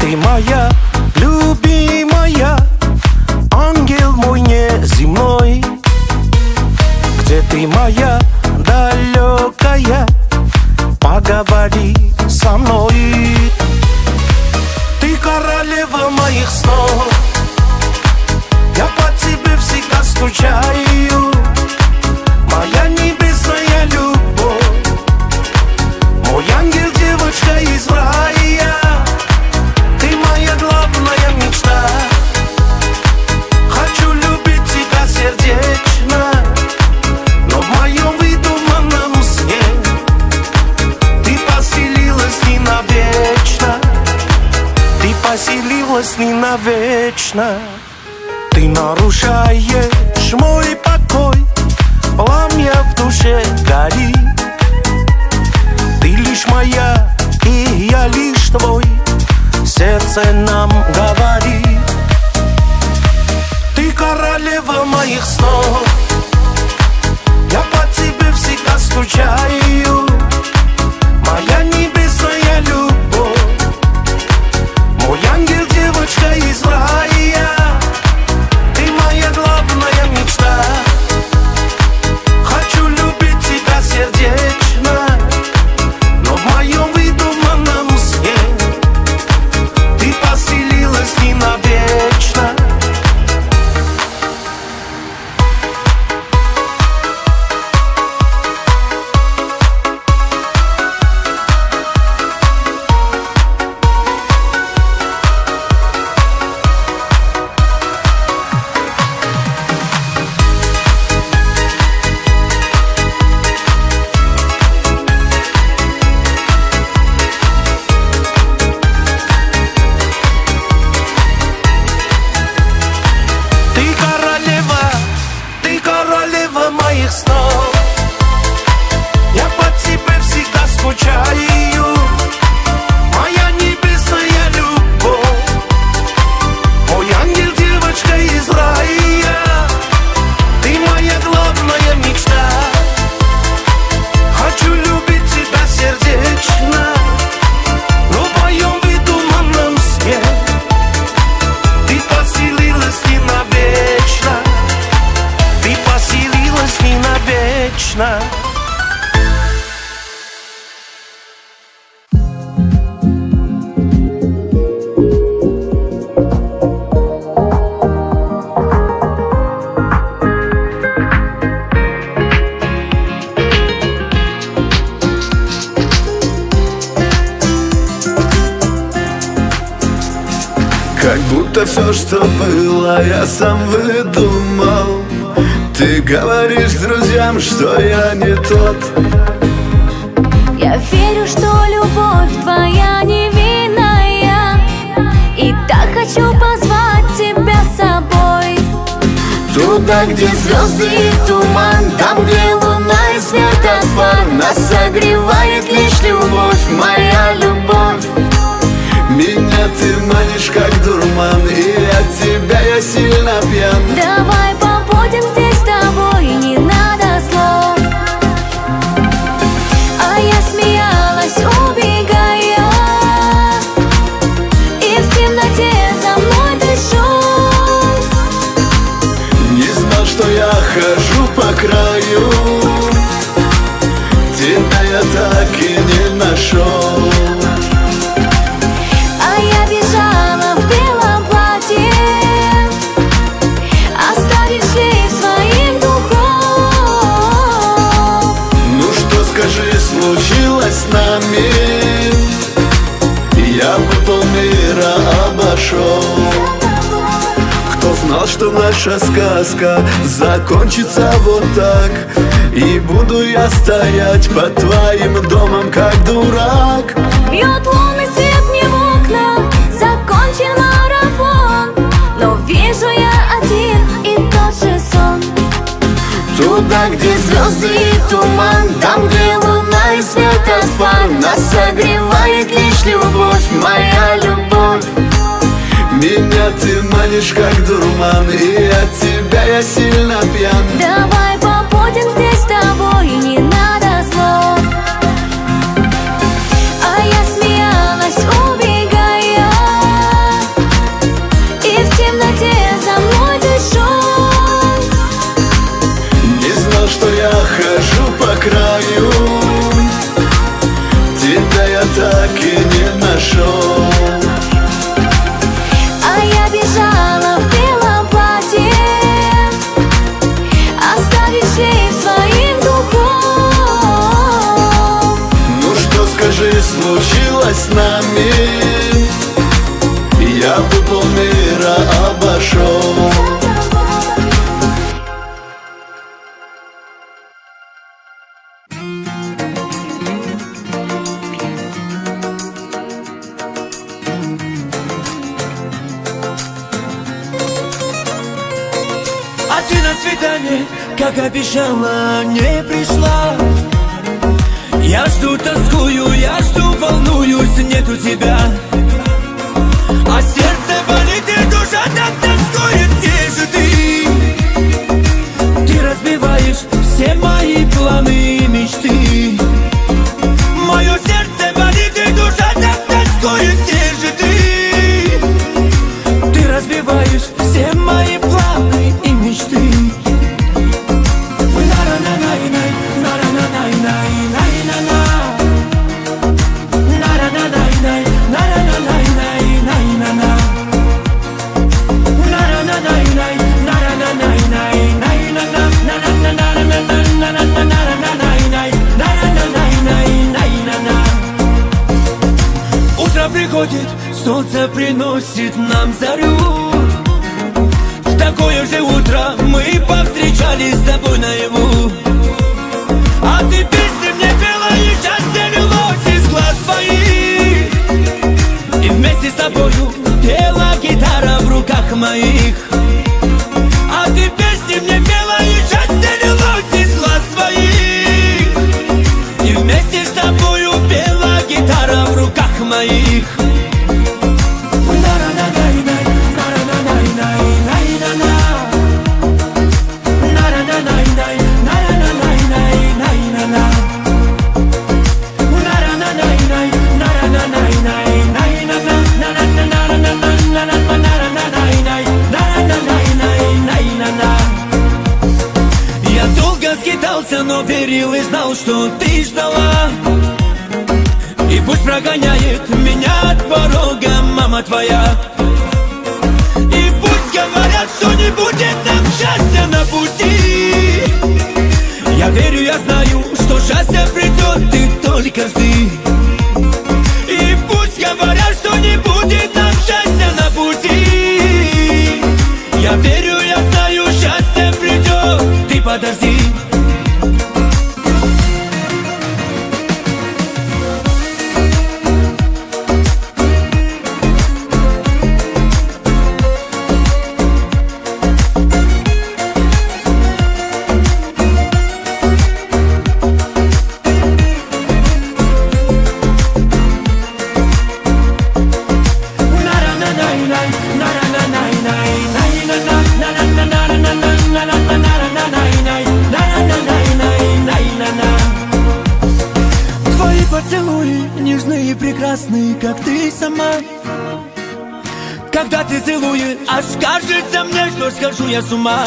Ты моя любимая, ангел мой неземной. Где ты, моя далекая? Поговори со мной. Ты королева моих снов, я по тебе всегда скучаю. Моя небесная любовь, мой ангел, девочка из рая. Ты моя главная мечта, хочу любить тебя сердечно, но в моем выдуманном сне ты поселилась ненавечно, ты поселилась ненавечно. Ты нарушаешь мой покой, пламя в душе гори. Ты лишь моя, и я лишь твой, сердце нам говори. Ты королева моих снов, я по тебе всегда скучаю. Моя небесная любовь, мой ангел, девочка из рая. Ты моя главная мечта, хочу любить тебя сердечно, но в моем выдуманном сне ты поселилась ненавечно. Все, что было, я сам выдумал. Ты говоришь друзьям, что я не тот. Я верю, что любовь твоя невинная, и так хочу позвать тебя с собой. Туда, где звезды и туман, там, где луна и светофар, нас согревает лишь любовь, моя любовь. Меня ты манишь, как дурман, и от тебя я сильно пьян. Давай побудем здесь с тобой, не надо слов. А я смеялась, убегая, и в темноте за мной ты шел. Не знал, что я хожу по краю, тебя я так и не нашел. Случилось с нами, я бы полмира обошел. Кто знал, что наша сказка закончится вот так, и буду я стоять под твоим домом, как дурак. Бьет лунный свет мне в окна, закончен марафон, но вижу я один и тот же сон. Туда, где звезды и туман, там, где луна и светофар, нас согревает лишь любовь, моя любовь. Меня ты манишь, как дурман, и от тебя я сильно пьян. Давай побудем здесь с тобой, не надо слов. А я смеялась, убегая, любви я бы полмира обошел. А ты на свидание, как обещала, не пришла. Я жду, тоскую, я жду, волнуюсь, нету тебя. А сердце болит и душа так тоскует, где же ты? Ты разбиваешь все мои планы и мечты. Мое сердце болит и душа так тоскует, где же ты? Ты разбиваешь все мои планы и мечты. Приходит, солнце приносит нам зарю. В такое же утро мы повстречались с тобой наяву. А ты песни мне пела, и счастье лилось из глаз твоих. И вместе с тобою пела гитара в руках моих. А ты песни мне пела, и счастье лилось из глаз твоих. И вместе с тобою пела гитара в руках моих. Я долго скитался, но верил и знал, что ты ждала. И пусть прогоняет меня от порога мама твоя. И пусть говорят, что не будет нам счастья на пути. Я верю, я знаю, что счастье придет, и только жди. И пусть говорят, что не будет нам счастья на пути. Я верю, я знаю, счастье придет, ты подожди. Когда ты целуешь, аж кажется мне, что схожу я с ума.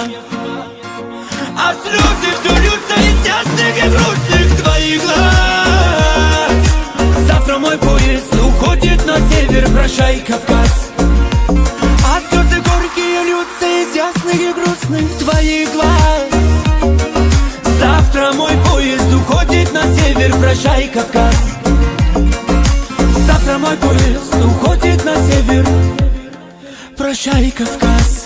А слезы все льются из ясных и грустных твоих глаз. Завтра мой поезд уходит на север, прощай, Кавказ. А слезы горькие льются из ясных и грустных твоих глаз. Завтра мой поезд уходит на север, прощай, Кавказ. Завтра мой поезд уходит на север, прощай, Кавказ.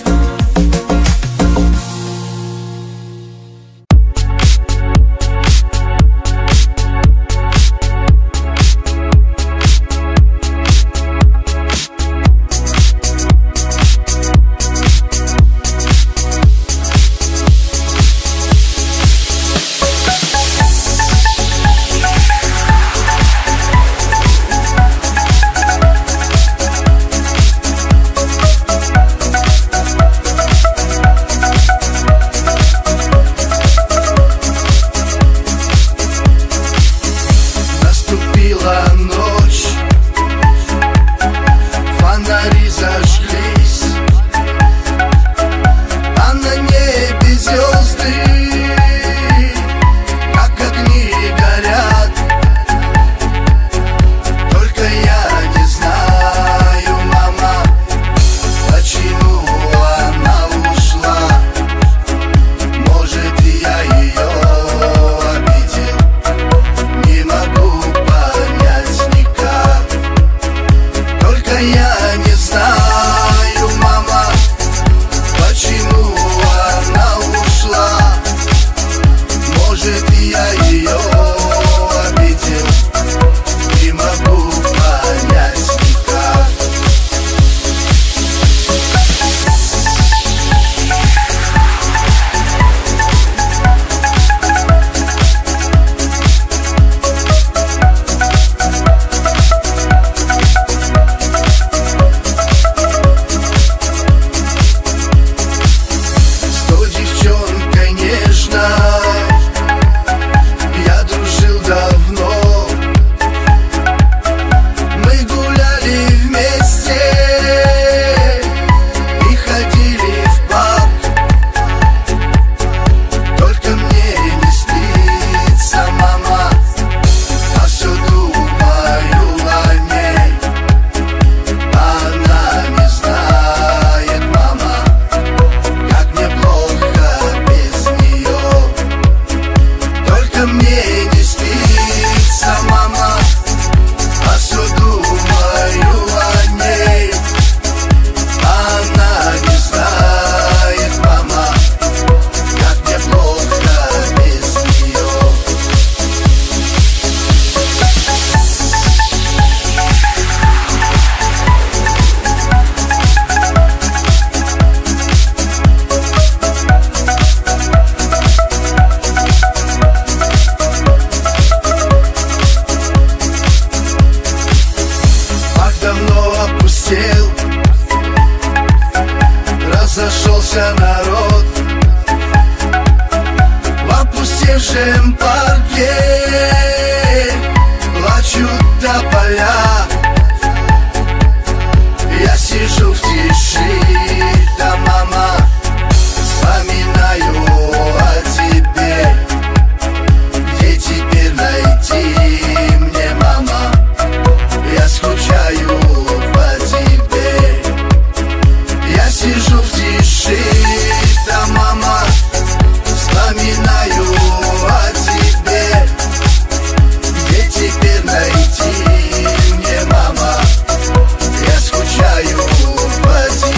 я не знаю, мама, почему она ушла. Может, я ее обидел, не могу понять никак. Разошелся народ в опустевшем парке, плачут тополя. Я сижу в тиши, да, мама, вспоминаю о тебе. Где теперь найти мне, мама? Я скучаю по тебе. Я сижу в тиши, да, мама, вспоминаю о тебе. Где теперь найти мне, мама? Я скучаю по тебе.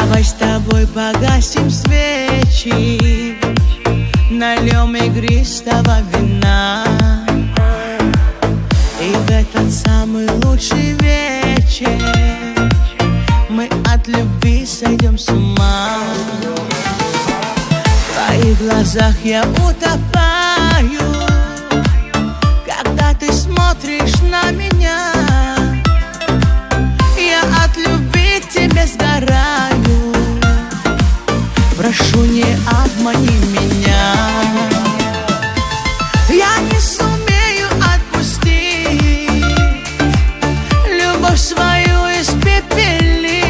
Давай с тобой погасим свечи, нальем игристого вина, и в этот самый лучший вечер мы от любви сойдем с ума. Твои твоих глазах я утопаю, когда ты смотришь на меня. Я от любви к тебе сгораю, прошу, не обмани меня. Я не сумею отпустить любовь свою, испепелить.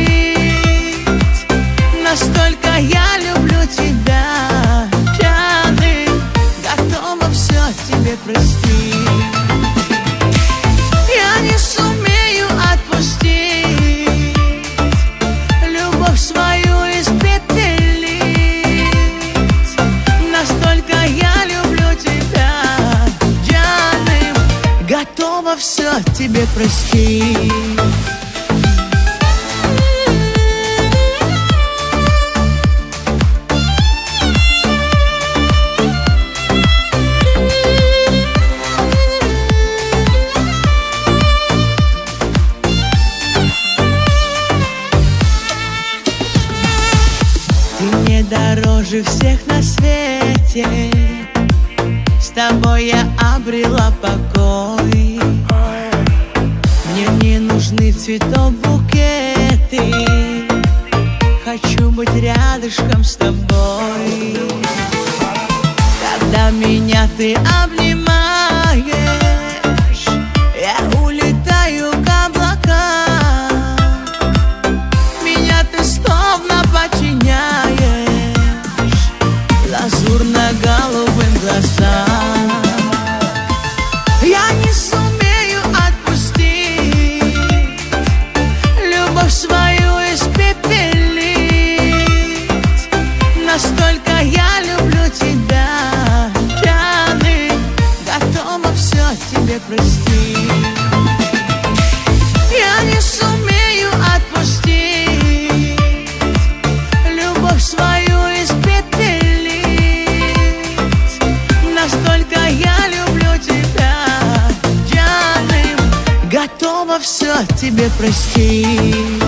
Настолько я люблю тебя, пьяный, готова все тебе простить. Я не сумею отпустить любовь свою, испепелить. Настолько я люблю тебя, пьяный, готова все тебе простить. Дороже всех на свете, с тобой я обрела покой. Мне не нужны цветов букеты, хочу быть рядышком с тобой. Когда меня ты обнимаешь, я улетаю к облакам. Меня ты словно подчиняешь лазурно-голубым глазам. Я не сумею отпустить любовь свою, испепелить. Настолько я люблю тебя, пьяный, готова все тебе простить. Я не сумею отпустить любовь свою, испепелить. Настолько я люблю тебя, пьяным, готова все тебе простить.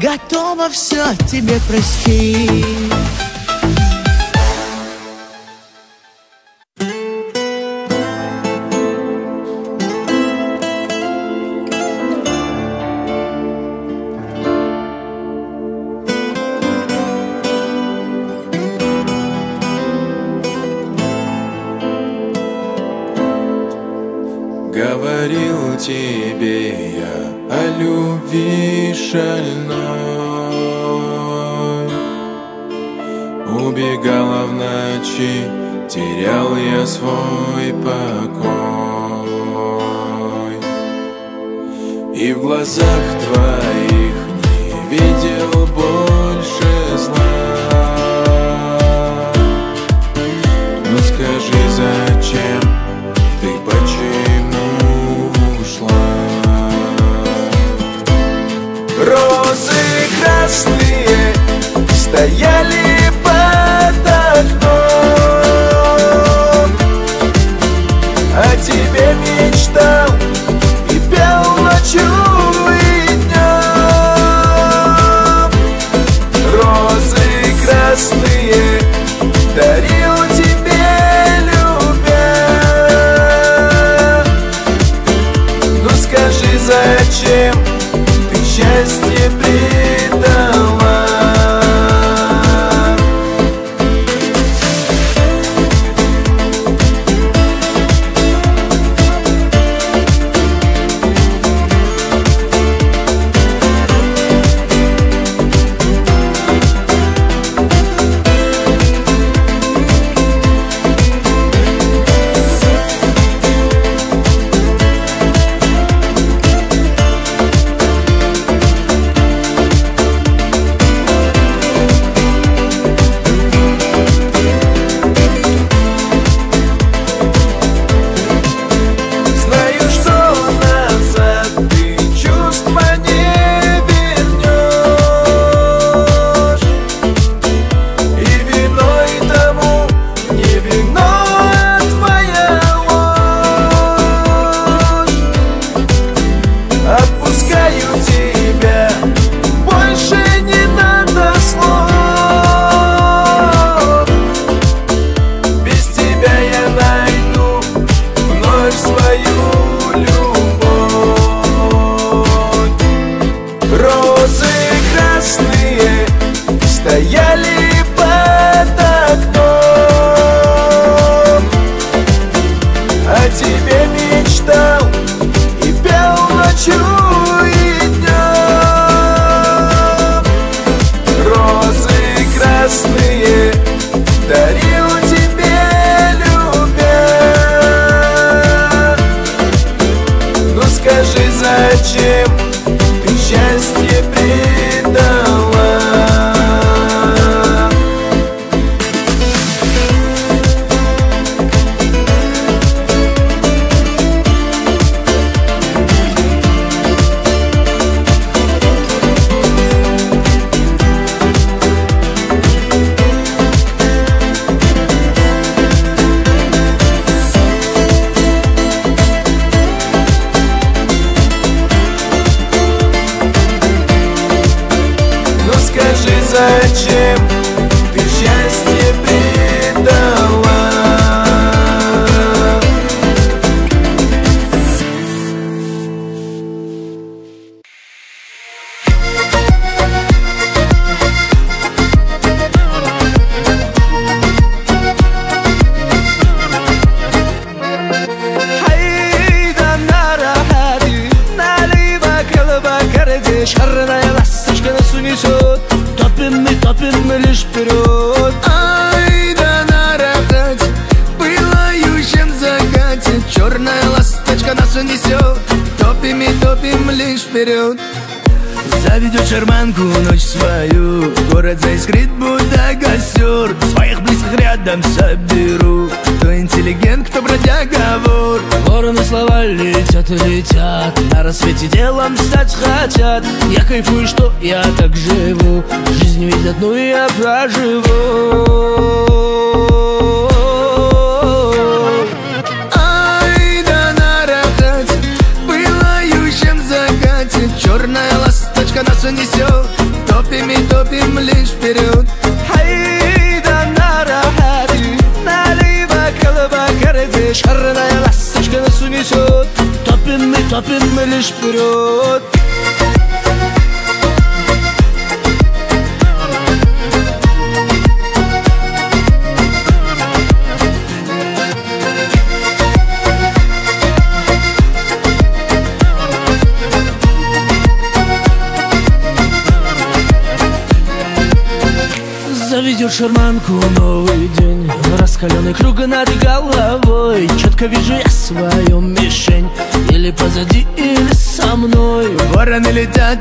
Готова все тебе простить. Говорил тебе я о любви шальной, убегала в ночи, терял я свой покой. И в глазах твоих не видел больше зла. Ну скажи, зачем ты, почему? Розы красные стояли под окном, о тебе мечтал и пел ночью и днем. зачем ты счастье предала? Зачем ты счастье предала? Топим мы лишь вперед. Ай, да нарахать, пылающим закате черная ласточка нас унесет. Топим лишь вперед. Заведет шарманку ночь свою, город заискрит, будто костер. Своих близких рядом соберу, кто интеллигент, кто бродяга вор. Вороны слова летят и летят, на рассвете делом стать хотят. Я кайфую, что я так живу, жизнь ведь одну я проживу. Черная ласточка нас унесет. Топим лишь вперед. Хайда нарахати, налива колба карди. Черная ласточка нас унесет. Топим мы лишь вперед. Заведет шарманку новый день, раскаленный круг над головой. Четко вижу я свою мишень, или позади, или со мной. Вороны летят,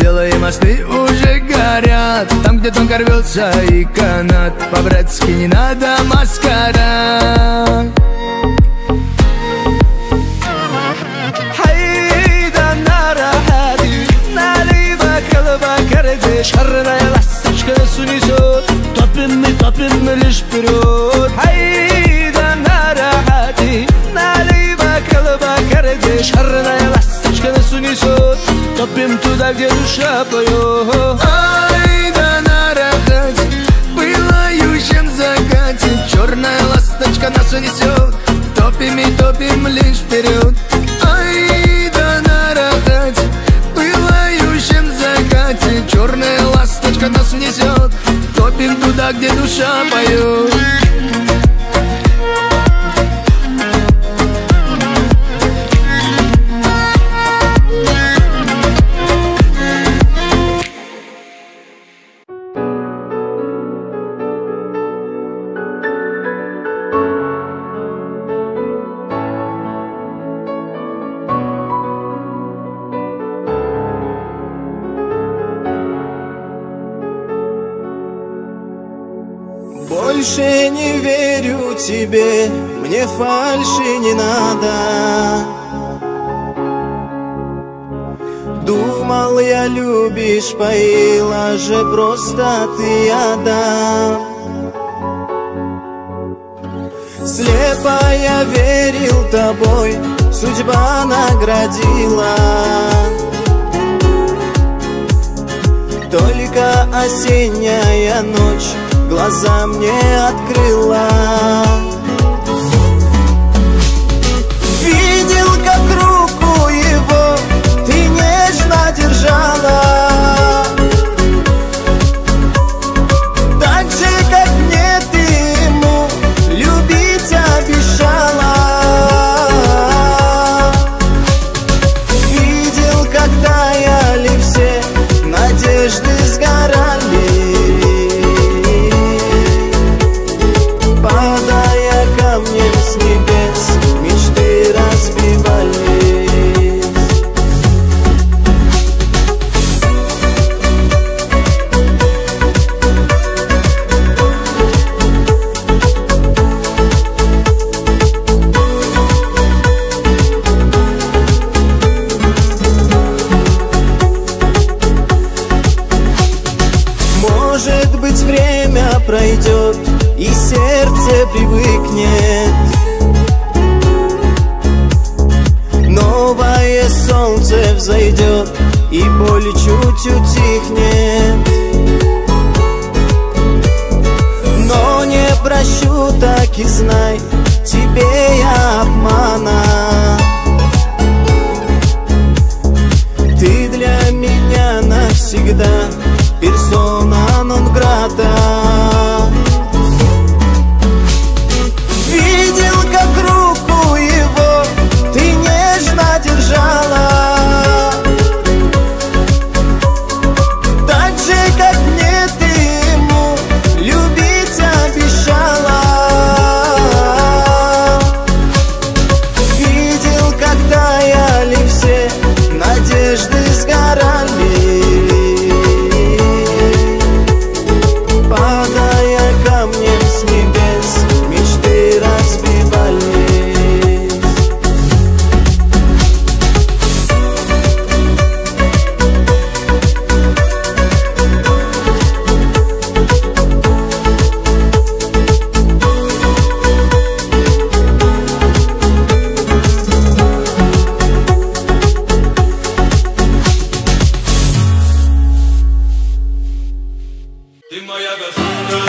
делая мосты уже горят. Там, где тонко рвется и канат, по-братски не надо маскарад. Хайда нарахати, налива колба карди. Черная ласточка нас унесет. Топим мы лишь вперед. Хайда нарахати, налива колба карди. Черная ласточка нас унесет. Топим туда, где душа поет. Айда нарахати, пылающим закате черная ласточка нас унесет. Топим лишь вперед. Айда нарахати, пылающим закате черная ласточка нас унесет. Топим туда, где душа поет. Больше не верю тебе, мне фальши не надо. Думал я, любишь, поила же просто ты яда. Слепо я верил тобой, судьба наградила. Только осенняя ночь глаза мне открыла. Видел, как руку его ты нежно держала, так же, как мне ты ему любить обещала. Видел, как таяли все надежды, сгорали. Падая солнце взойдет и боль чуть утихнет. Но не прощу, так и знай, тебе я обмана. Ты для меня навсегда персона нон грата. Видел, как руку его ты нежно держала, так же, как мне ты ему любить обещала. Видел, как таяли все надежды, сгорали, падая камнем с небес, мечты разбивались. Ты моя Сандра.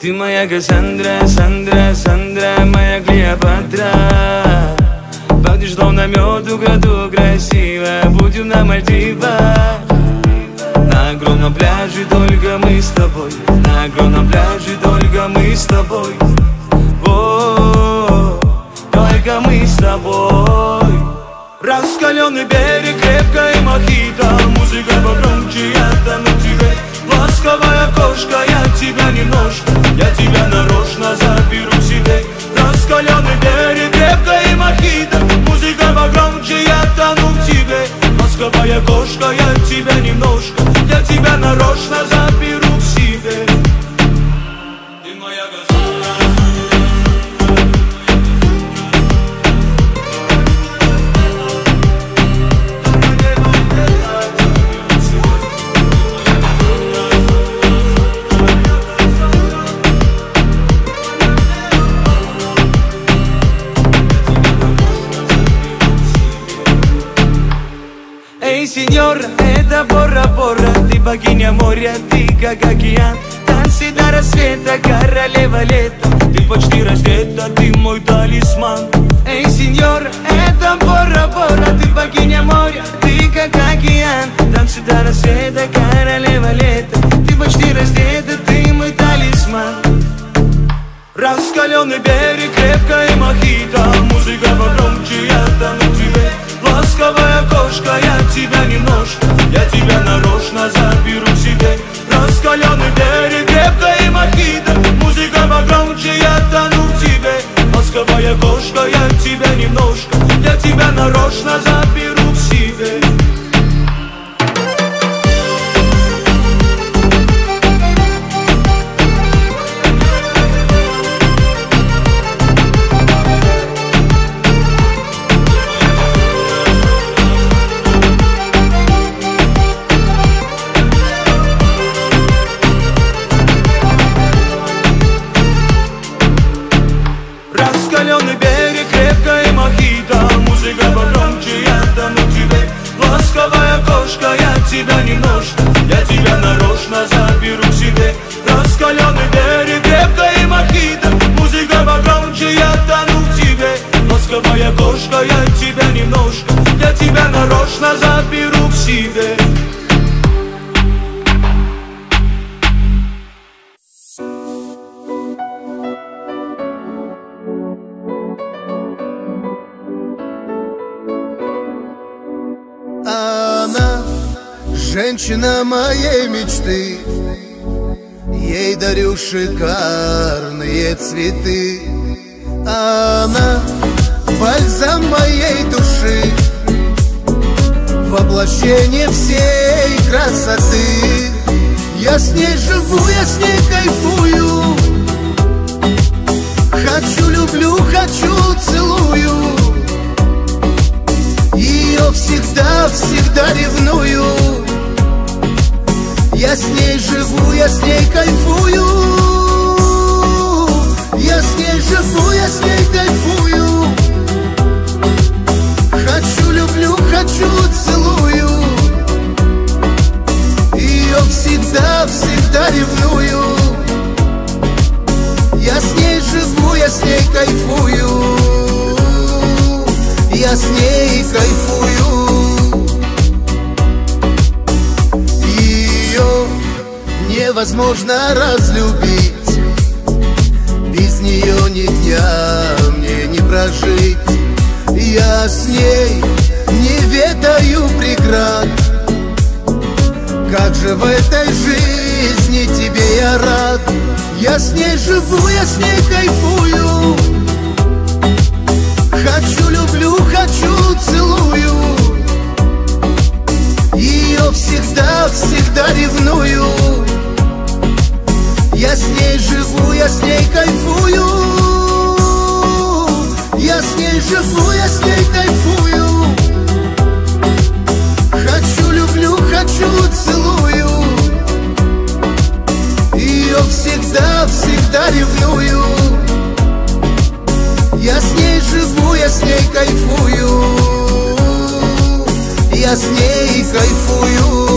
Ты моя Сандра, Сандра, Сандра, моя Глиопатра. Пахнешь словно мед, украду красиво. Будем на Мальдивах, на огромном пляже только мы с тобой, на огромном пляже только мы с тобой. Только мы с тобой. Раскаленный берег, крепкая мохито, музыка погромче, я тону в тебе. Ласковая кошка, я тебя немножко, я тебя нарочно заберу себе. Раскаленный берег, крепкая мохито, музыка погромче, я тону в тебе. Ласковая кошка, я тебя немножко, я тебя нарочно заберу к себе. Ты моя Сандра. Сеньора, это Бора-Бора, ты богиня моря, ты как океан. Танцы до рассвета, королева лета, ты почти раздета, ты мой талисман. Эй, сеньора, это Бора-Бора, ты богиня моря, ты как океан. Танцы до рассвета, королева лета, ты почти раздета, ты мой талисман. Раскаленный берег, крепкая мохито, музыка погромче, я тону в тебе. Ласковая кошка, я тебя немножко, я тебя нарочно заберу себе. Раскаленный берег, крепкая мохито, музыка погромче, я тону в тебе. Ласковая кошка, я тебя немножко, я тебя нарочно заберу к себе. Раскаленный берег, крепкая мохито, музыка погромче, я тону в тебе. Ласковая кошка, я тебя немножко, я тебя нарочно заберу к себе. Раскаленный берег, крепкая мохито, музыка погромче, я тону в тебе. Ласковая кошка, я тебя немножко, я тебя нарочно заберу к себе. Женщина моей мечты, ей дарю шикарные цветы. Она бальзам моей души, воплощение всей красоты. Я с ней живу, я с ней кайфую, хочу, люблю, хочу, целую. Ее всегда, всегда ревную. Я Я с ней живу, я с ней кайфую. Я с ней живу, я с ней кайфую. Хочу, люблю, хочу, целую. Ее всегда, всегда ревную. Я с ней живу, я с ней кайфую. Я с ней кайфую. Ее невозможно разлюбить. Без нее ни дня мне не прожить. Я с ней не ведаю преград. Как же в этой жизни тебе я рад. Я с ней живу, я с ней кайфую. Хочу, люблю, хочу, целую. Ее всегда, всегда ревную. Я с ней живу, я с ней кайфую. Я с ней живу, я с ней кайфую. Хочу, люблю, хочу, целую. Ее всегда, всегда ревную. Я с ней живу, я с ней кайфую. Я с ней кайфую.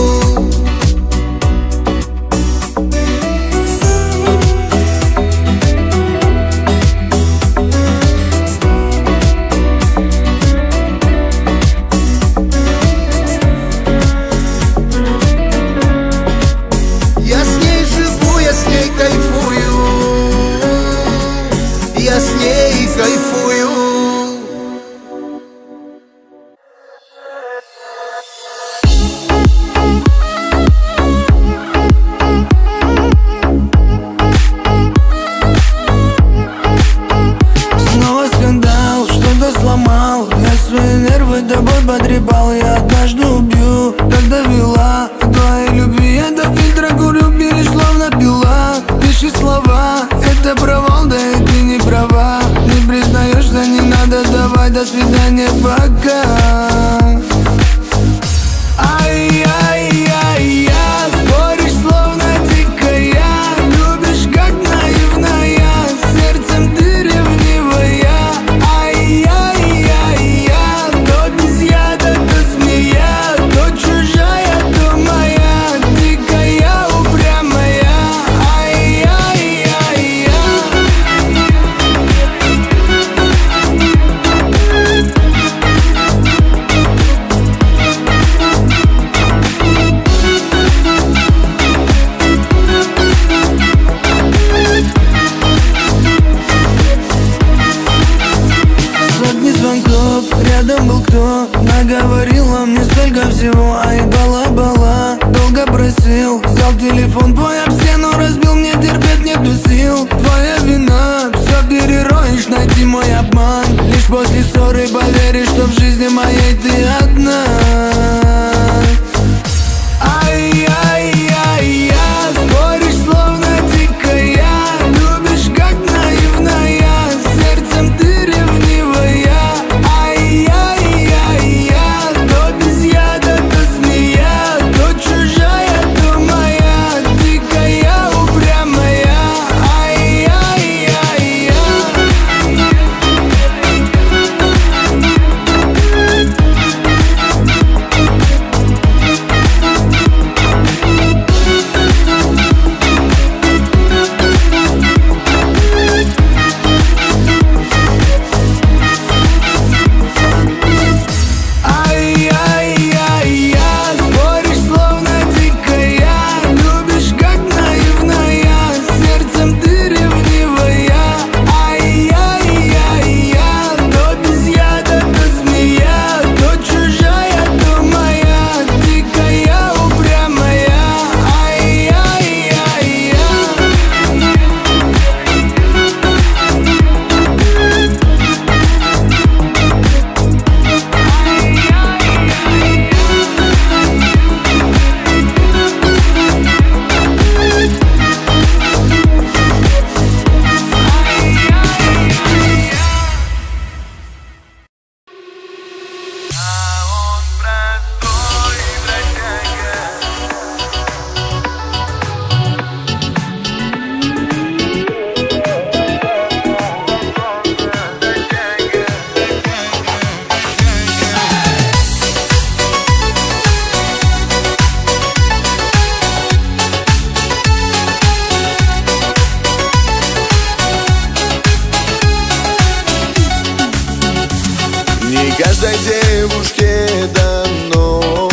каждой девушке дано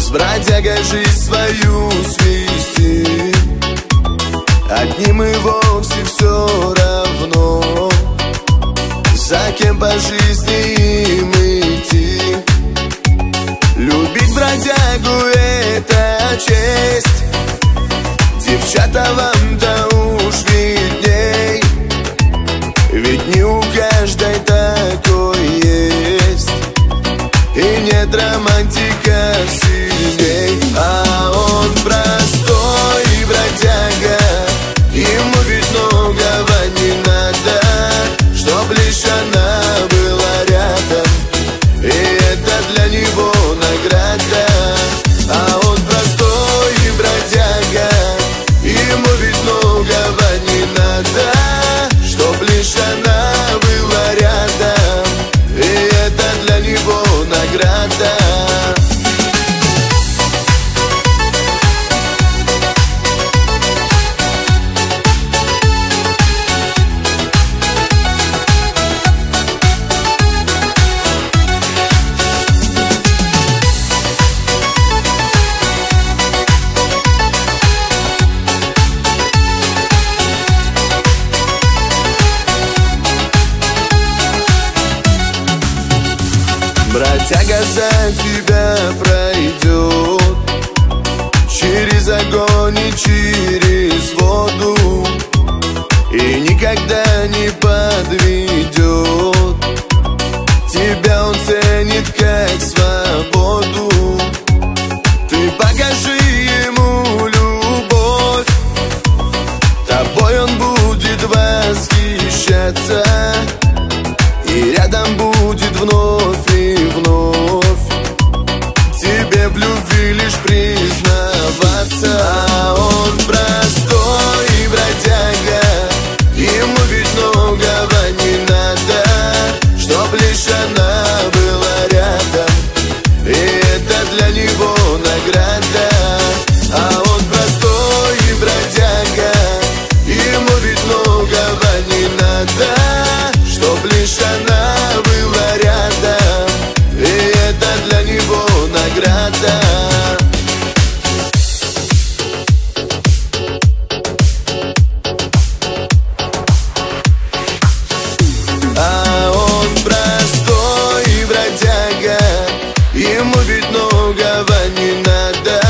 с бродягой жизнь свою свести. Одним и вовсе все равно, за кем по жизни им идти. Любить бродягу — это честь. Девчата, вам-то уж видней, ведь не у каждой такой есть, и нет романтика сильней. А он простой бродяга, ему ведь многого не надо, чтоб лишь она была рядом, и это для него награда. А он простой бродяга, ему ведь многого не надо, чтоб лишь она была рядом, и это для него награда. Бродяга за тебя пройдет через огонь и через воду, и никогда не подведет. Тебя он ценит как свободу. Ты покажи ему любовь, тобой он будет восхищаться, и рядом будет вновь и вновь тебе в любви лишь признаваться. А он простой бродяга, ему ведь многого не надо, чтоб лишь она была рядом, и это для него награда. А он простой бродяга, ему ведь многого не надо, чтоб лишь она была рядом, и это для него награда. А он простой бродяга, ему ведь многого не надо,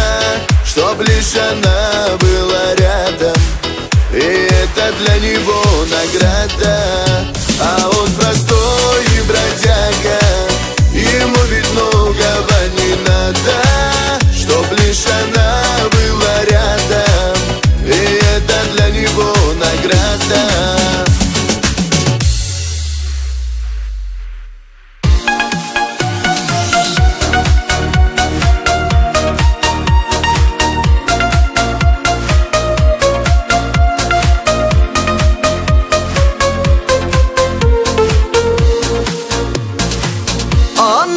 чтоб лишь она была рядом, и это для него награда. А он простой бродяга, ему ведь многого не надо, чтоб лишь она была рядом, и это для него награда.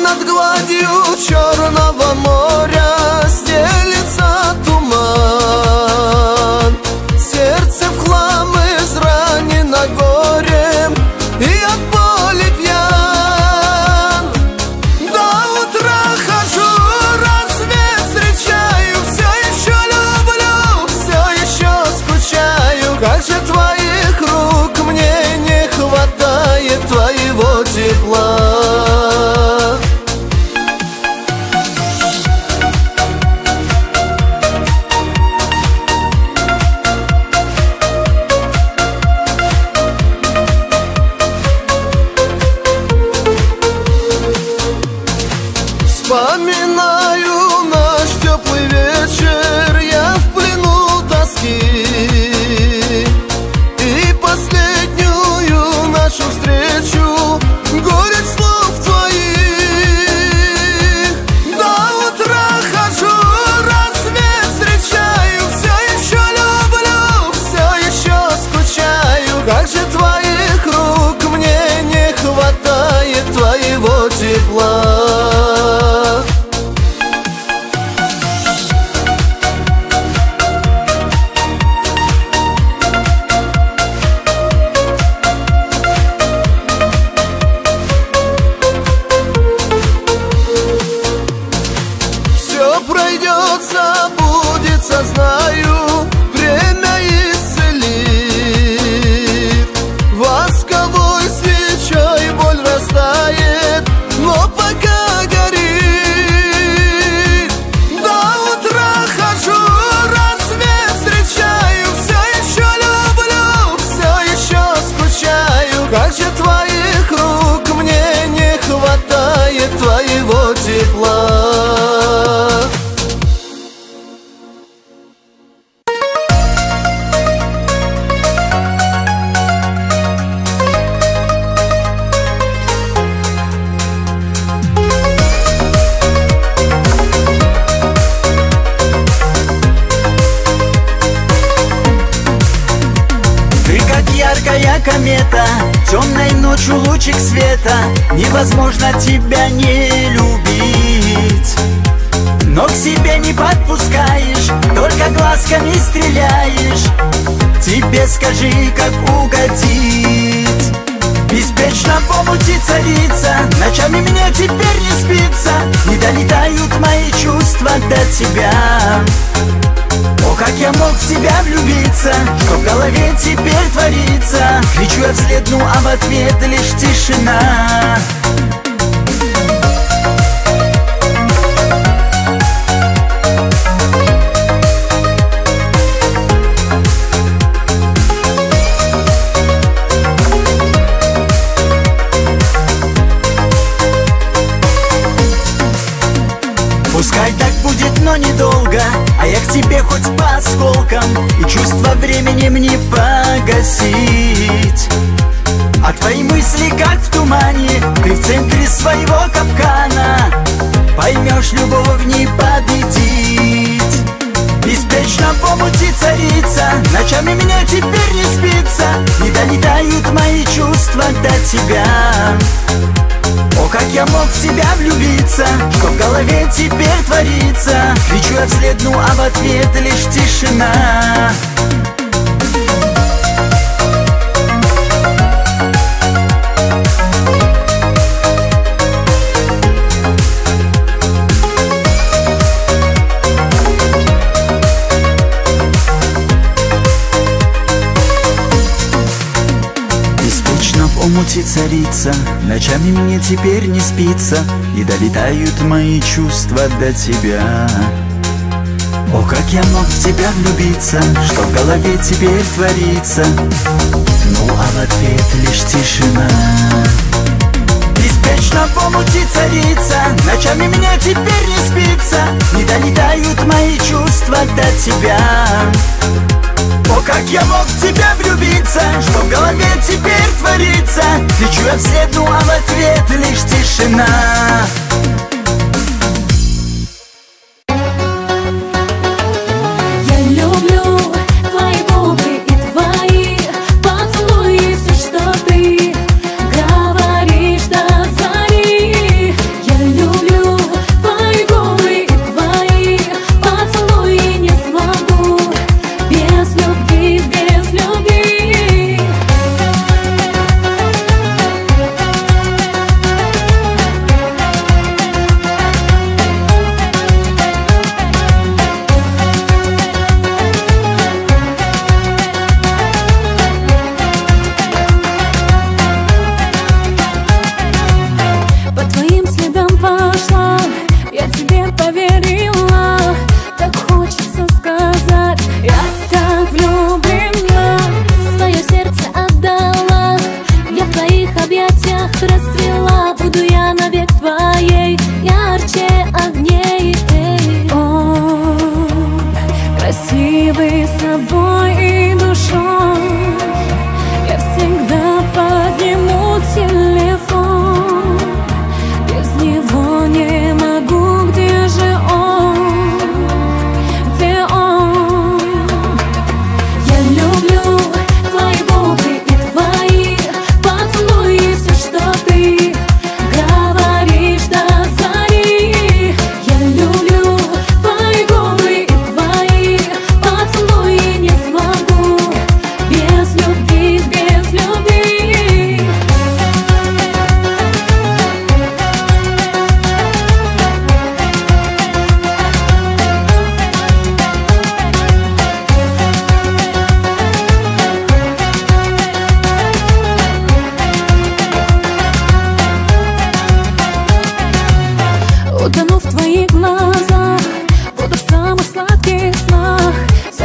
Над гладью Черного моря стелится краю время исцелит. Восковой свечой боль растает, но пока горит. До утра хожу, рассвет встречаю, все еще люблю, все еще скучаю. Как же твоих рук мне не хватает, твоего тепла. Комета, темной ночью лучик света, невозможно тебя не любить. Но к себе не подпускаешь, только глазками стреляешь. Тебе скажи, как угодить. Беспечно помути царица, ночами мне теперь не спится. Не долетают мои чувства до тебя. О, как я мог в тебя влюбиться, что в голове теперь творится. Кричу я вслед, ну а в ответ лишь тишина. Пускай так будет, но недолго, а я к тебе хоть по осколкам, и чувство временем не погасить. А твои мысли как в тумане, ты в центре своего капкана. Поймешь, любовь не победить. Беспечно помути царица, ночами меня теперь не спится. Не долетают мои чувства до тебя. О, как я мог в тебя влюбиться, что в голове теперь творится. Кричу я вслед, ну а в ответ лишь тишина. Мути царица, ночами мне теперь не спится, и долетают мои чувства до тебя. О, как я мог в тебя влюбиться, что в голове теперь творится. Ну а в ответ лишь тишина. Беспечно помути царица, ночами мне теперь не спится, не долетают мои чувства до тебя. О, как я мог в тебя влюбиться, что в голове теперь творится. Кричу я вслед, ну а в ответ лишь тишина. Я люблю твои губы и твои поцелуи, все, что ты говоришь до зари. Я люблю твои губы и твои поцелуи, не смогу без любви. Без любви, без любви.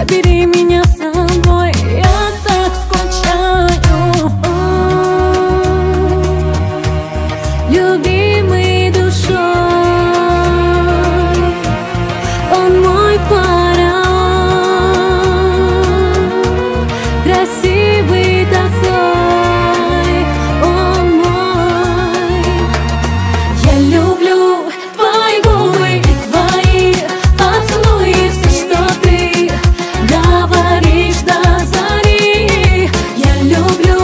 забери меня с собой, я так скучаю. Любимый душой, он мой парень, красивый такой, он мой. Я люблю твои губы и твои поцелуи, все, что ты говоришь до зари. Я люблю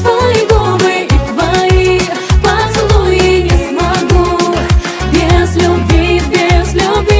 твои губы и твои поцелуи, не смогу без любви, без любви.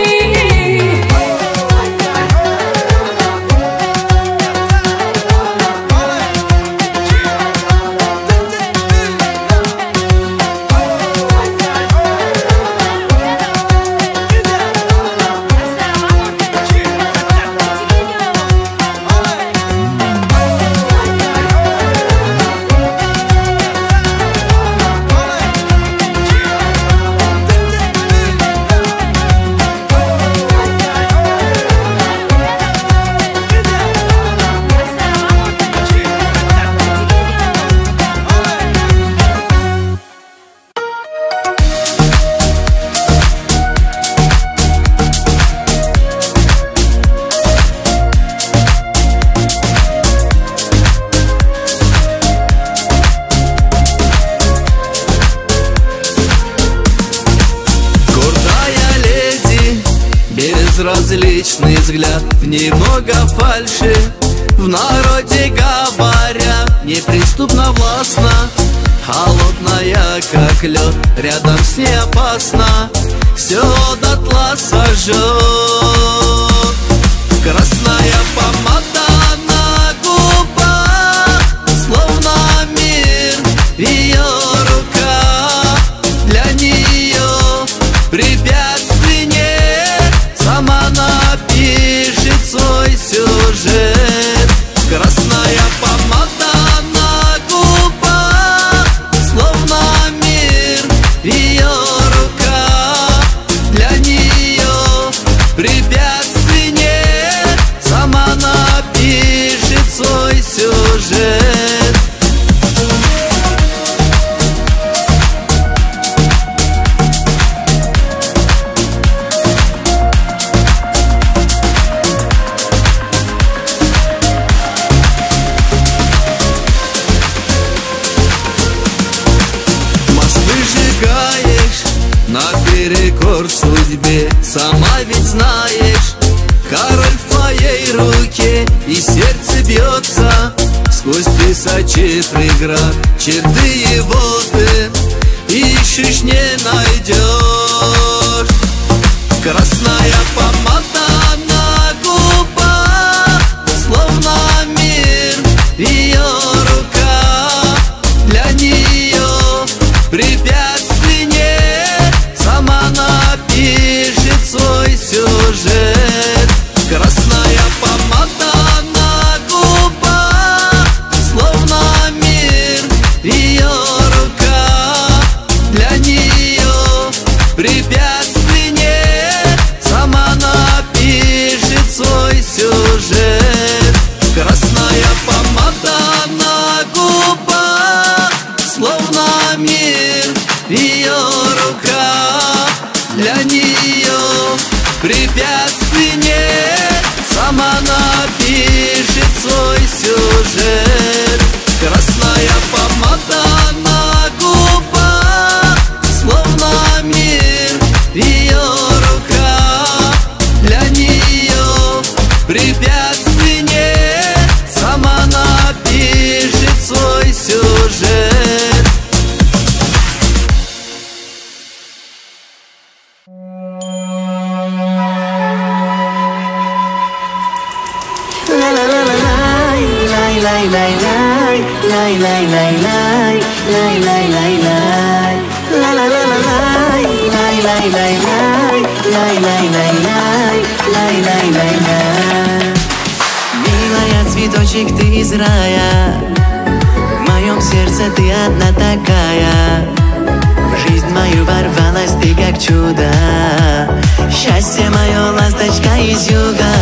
Безразличный взгляд, немного фальши, в народе говоря, неприступно властно, холодная как лед, рядом с ней опасно, все дотла сожжет. Красная помада на губах, словно мир ее рука, для нее препятствий нет, сама напишет свой сюжет. Красная помада на губах, словно мир ее рука, для нее препятствий нет, сама напишет свой сюжет. Наперекор судьбе, сама ведь знаешь, король в твоей руке, и сердце бьется сквозь тысячи град, черты его ты ищешь, не найдешь. Красная помада на губах, словно мир ее рука, для нее препятствий нет, сама напишет свой сюжет. Красная помада на губах, словно мир ее рука, для нее препятствий нет, сама напишет свой сюжет. Красная помада на губах, словно мир ее рука, для нее препятствий нет, сама напишет свой сюжет. Красная помада на губах, словно мир ее рука, для нее препятствий нет, сама напишет свой сюжет. Милая, цветочек, ты из рая, в моем сердце ты одна такая. В жизнь мою ворвалась ты как чудо, счастье мое, ласточка из юга.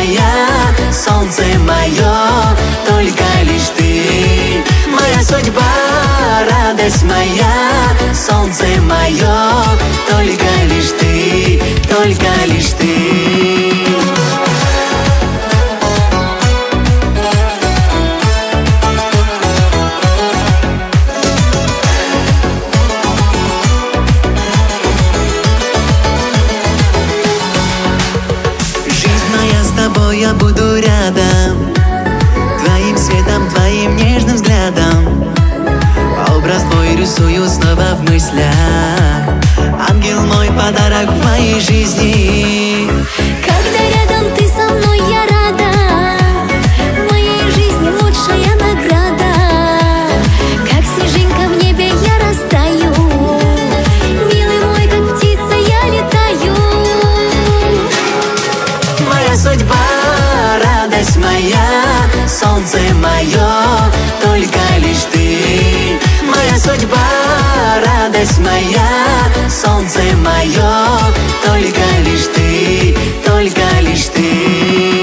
моя, солнце мое, только лишь ты. Моя судьба, радость моя, солнце мое, только лишь ты, только лишь ты. Я буду рядом, твоим светом, твоим нежным взглядом. Образ твой рисую снова в мыслях. Ангел мой, подарок в моей жизни. Когда рядом ты со мной, я рада. В моей жизни лучшая награда. Как снежинка в небе я растаю. Милый мой, как птица я летаю. Моя судьба, радость моя, солнце мое, только лишь ты. Моя судьба, радость моя, солнце мое, только лишь ты, только лишь ты.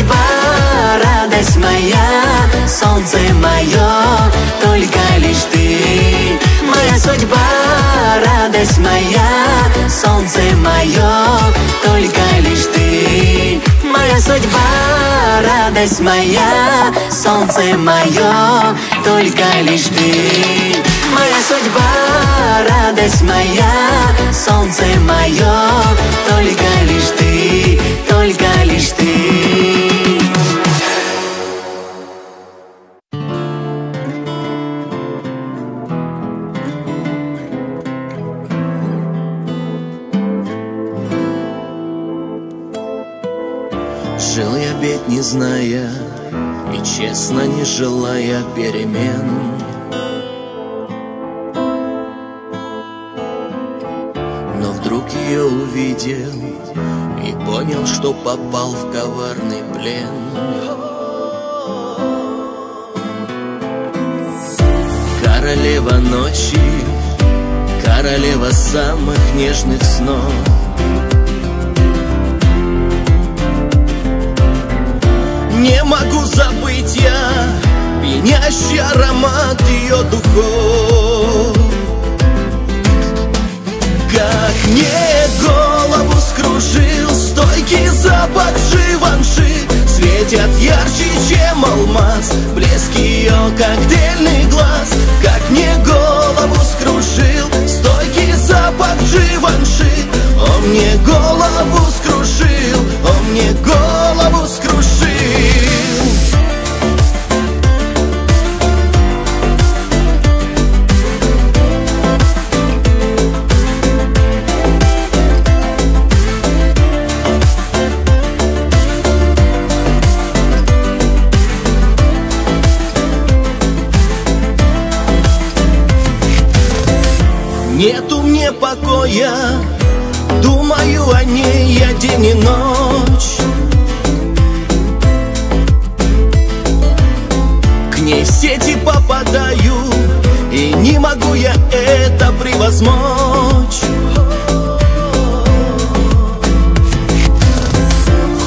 Судьба, радость моя, солнце мое, только лишь ты. Моя судьба, радость моя, солнце мое, только лишь ты. Моя судьба, радость моя, солнце мое, только лишь ты. Моя судьба, радость моя, солнце мое, только лишь ты, только лишь ты. Жил я, бед не зная, и честно не желая перемен. Ее увидел и понял, что попал в коварный плен. Королева ночи, королева самых нежных снов. Не могу забыть я пьянящий аромат ее духов. Как мне голову скружил стойкий запах Живанши, светят ярче, чем алмаз, блеск ее коктейльный глаз. Как мне голову скружил стойкий запах Живанши, он мне голову скружил, он мне голову скружил. Нету мне покоя, думаю о ней я день и ночь. К ней в сети попадаю, и не могу я это превозмочь.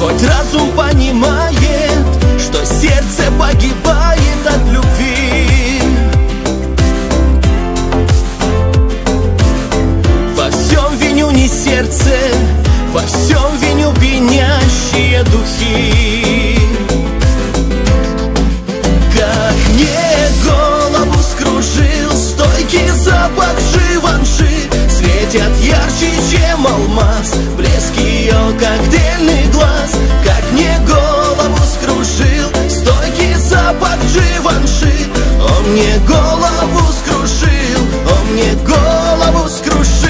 Хоть разум понимает, что сердце погибает от любви, не сердце, во всем виню пьянящие духи. Как мне голову скружил стойкий запах Живанши, свет светят ярче, чем алмаз, блеск ее коктейльный глаз, как мне голову скружил стойкий запах Живанши. Он мне голову скружил, он мне голову скружил.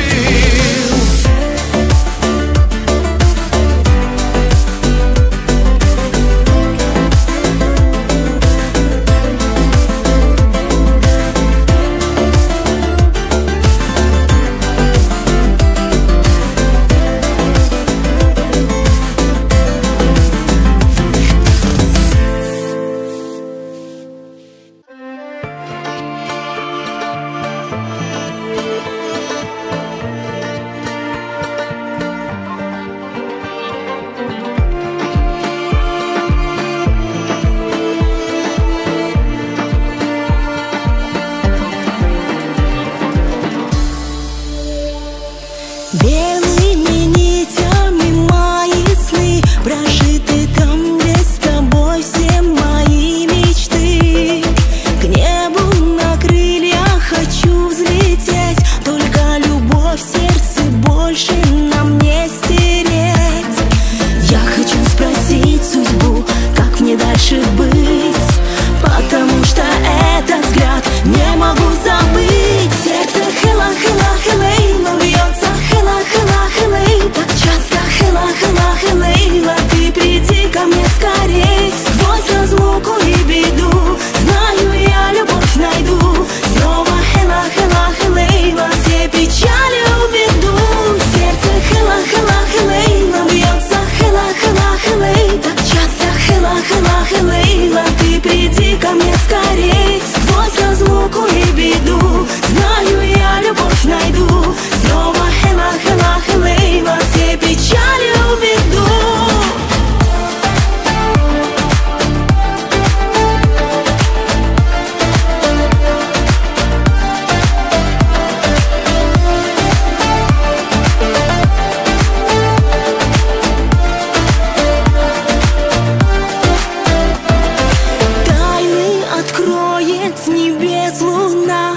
С небес луна.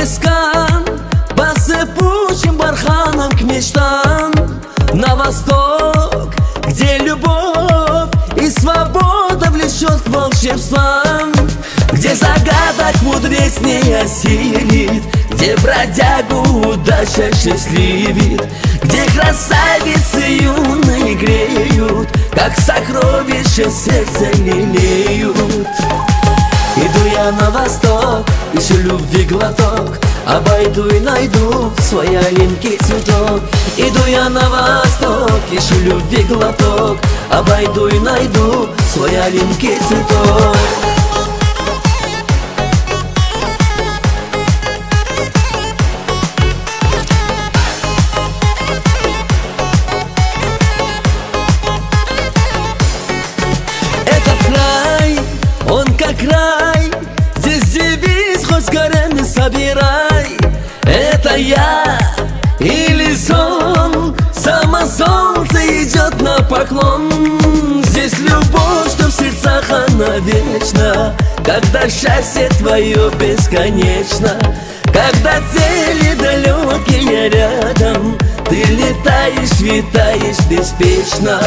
пескам, по сыпучим барханам к мечтам, на восток, где любовь и свобода влечет к волшебствам, где загадок мудреснее осенит, где бродягу удача счастливит, где красавицы юные греют, как сокровища сердца лелеют. Иду я на восток, ищу любви глоток, обойду и найду свой аленький цветок. Иду я на восток, ищу любви глоток, обойду и найду свой аленький цветок. Край, здесь девиз хоть горами собирай. Это я или сон, само солнце идет на поклон. Здесь любовь, что в сердцах она вечна, когда счастье твое бесконечно, когда цели далекие рядом, ты летаешь, витаешь беспечно.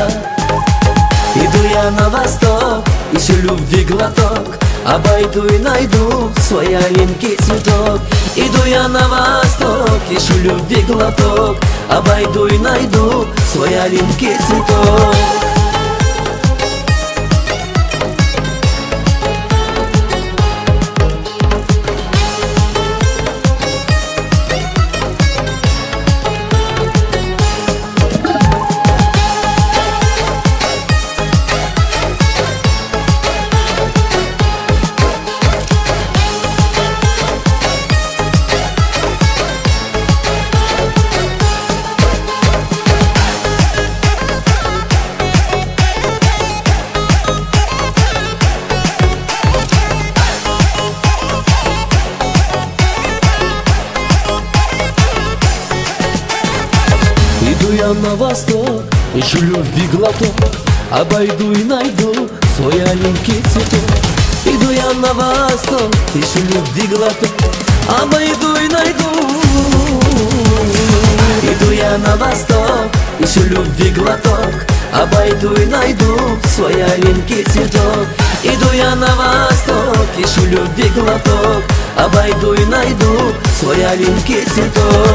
Иду я на восток, ищу любви глоток, обойду и найду свой аленький цветок. Иду я на восток, ищу любви глоток, обойду и найду свой аленький цветок. На восток, ищу любви глоток, обойду и найду свой аленький цветок. Иду я на восток, ищу любви глоток, обойду и найду. Иду я на восток, ищу любви глоток, обойду и найду свой аленький цветок. Иду я на восток, ищу любви глоток, обойду и найду свой аленький цветок.